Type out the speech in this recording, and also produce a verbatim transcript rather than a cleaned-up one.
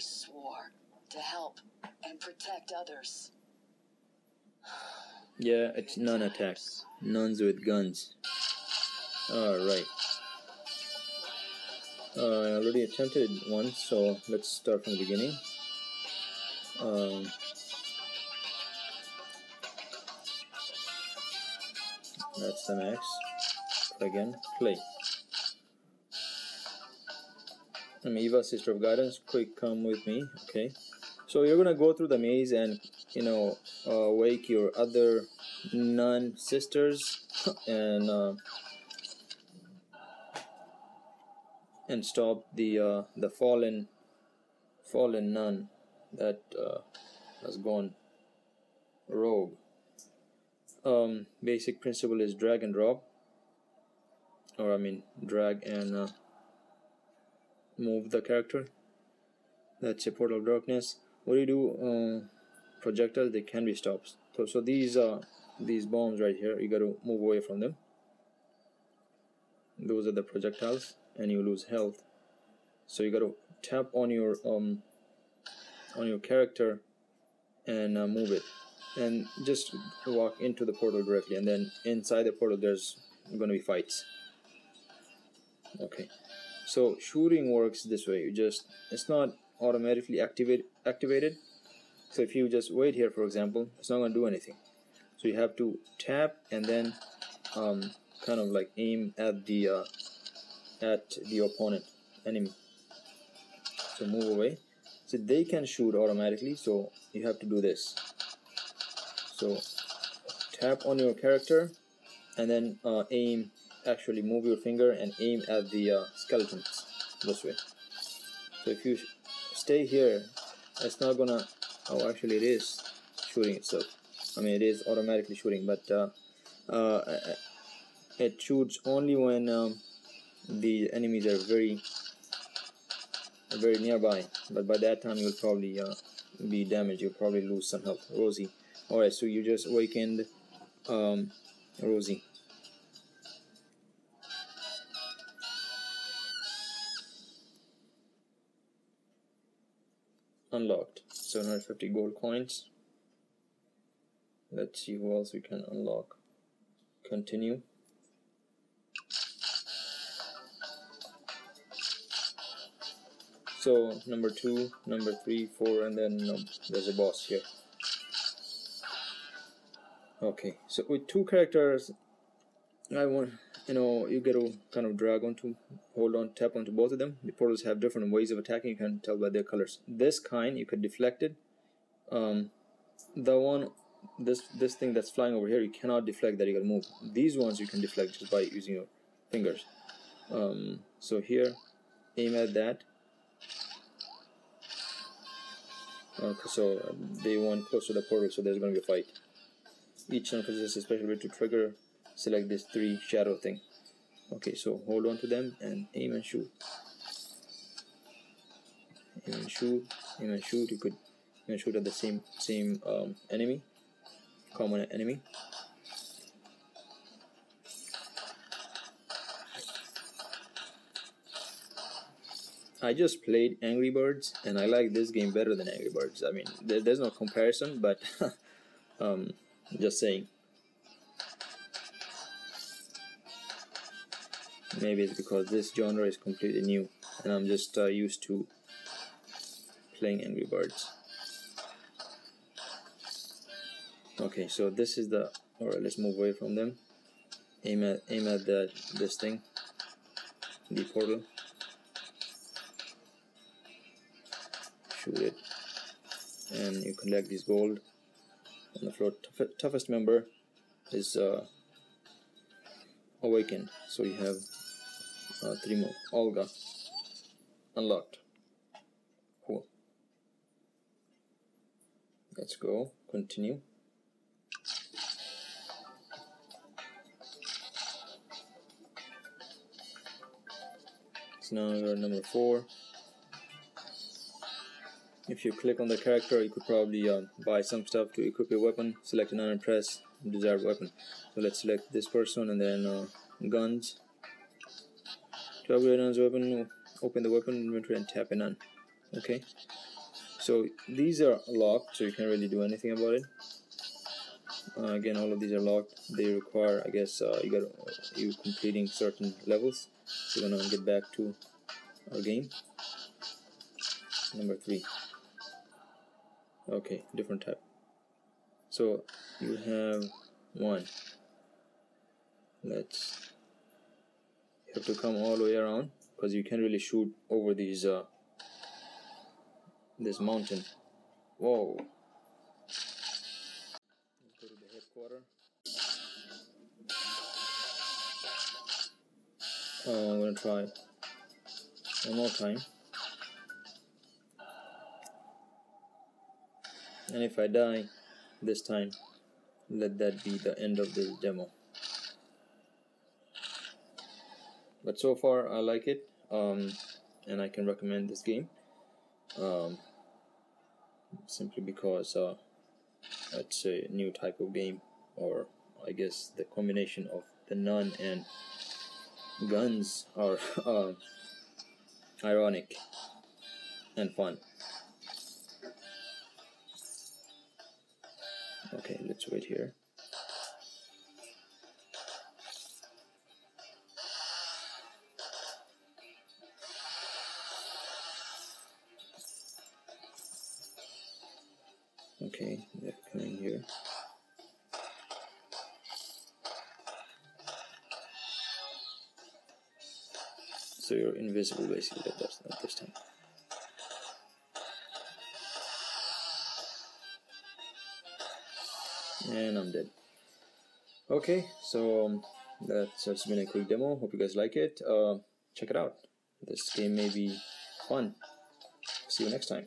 I swore to help and protect others. Yeah, it's nun attack. Nuns with guns. Alright. Uh, I already attempted one, so let's start from the beginning. Um, that's the max. Again, play. I'm Eva, Sister of Guidance. Quick, come with me. Okay. So you're gonna go through the maze and, you know, uh, wake your other nun sisters and uh, and stop the uh, the fallen fallen nun that uh, has gone rogue. Um, basic principle is drag and drop, or I mean drag and uh, move the character. That's a portal of darkness. What do you do? Uh, projectiles, they can be stopped. So, so these uh, these bombs right here, you got to move away from them. Those are the projectiles, and you lose health. So you got to tap on your um on your character and uh, move it, and just walk into the portal directly. And then inside the portal, there's going to be fights. Okay, so shooting works this way. You just it's not automatically activate activated. So if you just wait here, for example, it's not going to do anything. So you have to tap and then um, kind of like aim at the uh, at the opponent enemy. So move away. So they can shoot automatically. So you have to do this. So tap on your character and then uh, aim. Actually, move your finger and aim at the uh, skeletons this way. So if you stay here, it's not gonna. Oh, actually it is shooting itself. I mean, it is automatically shooting, but uh, uh, it shoots only when um, the enemies are very very nearby, but by that time you'll probably uh, be damaged. You'll probably lose some health. Rosie. Alright, so you just awakened um, Rosie. Unlocked. seven hundred fifty gold coins. Let's see who else we can unlock. Continue. So number two, number three, four, and then no, there's a boss here. Okay, so with two characters, I want you know you get to kind of drag onto, hold on, tap onto both of them. The portals have different ways of attacking. You can tell by their colors. This kind you could deflect it. Um, the one, this this thing that's flying over here, you cannot deflect that. You gotta move. These ones you can deflect just by using your fingers. Um, so here, aim at that. Okay, so they want close to the portal, so there's gonna be a fight. Each one possesses a special ability to trigger. Select this three shadow thing. Okay, so hold on to them and aim and shoot. Aim and shoot. Aim and shoot. You could aim and shoot at the same same um, enemy, common enemy. I just played Angry Birds, and I like this game better than Angry Birds. I mean, there, there's no comparison, but um, just saying. Maybe it's because this genre is completely new and I'm just uh, used to playing Angry Birds. Okay, so this is the... Alright, let's move away from them. Aim at, aim at the, this thing. The portal. Shoot it. And you collect this gold on the floor. Tough, toughest member is uh, awakened. So you have... Uh, three more. Olga. Unlocked. Cool. Let's go. Continue. So now we're at number four. If you click on the character, you could probably uh, buy some stuff to equip your weapon. Select another and press desired weapon. So let's select this person and then uh, guns. To upgrade a nun's weapon, open the weapon inventory and tap a nun. Okay, so these are locked, so you can't really do anything about it. Uh, again, all of these are locked. They require, I guess, uh, you got you completing certain levels. We're gonna get back to our game. Number three. Okay, different type. So you have one. Let's. You have to come all the way around because you can't really shoot over these. Uh, this mountain. Whoa. Go to the headquarters. Uh, I'm gonna try one more time, and if I die this time, let that be the end of this demo. But so far I like it, um, and I can recommend this game, um, simply because uh, it's a new type of game, or I guess the combination of the nun and guns are uh, ironic and fun. Okay, let's wait here. Okay, they're coming here. So you're invisible basically at this, at this time. And I'm dead. Okay, so um, that's just been a quick demo. Hope you guys like it. Uh, check it out. This game may be fun. See you next time.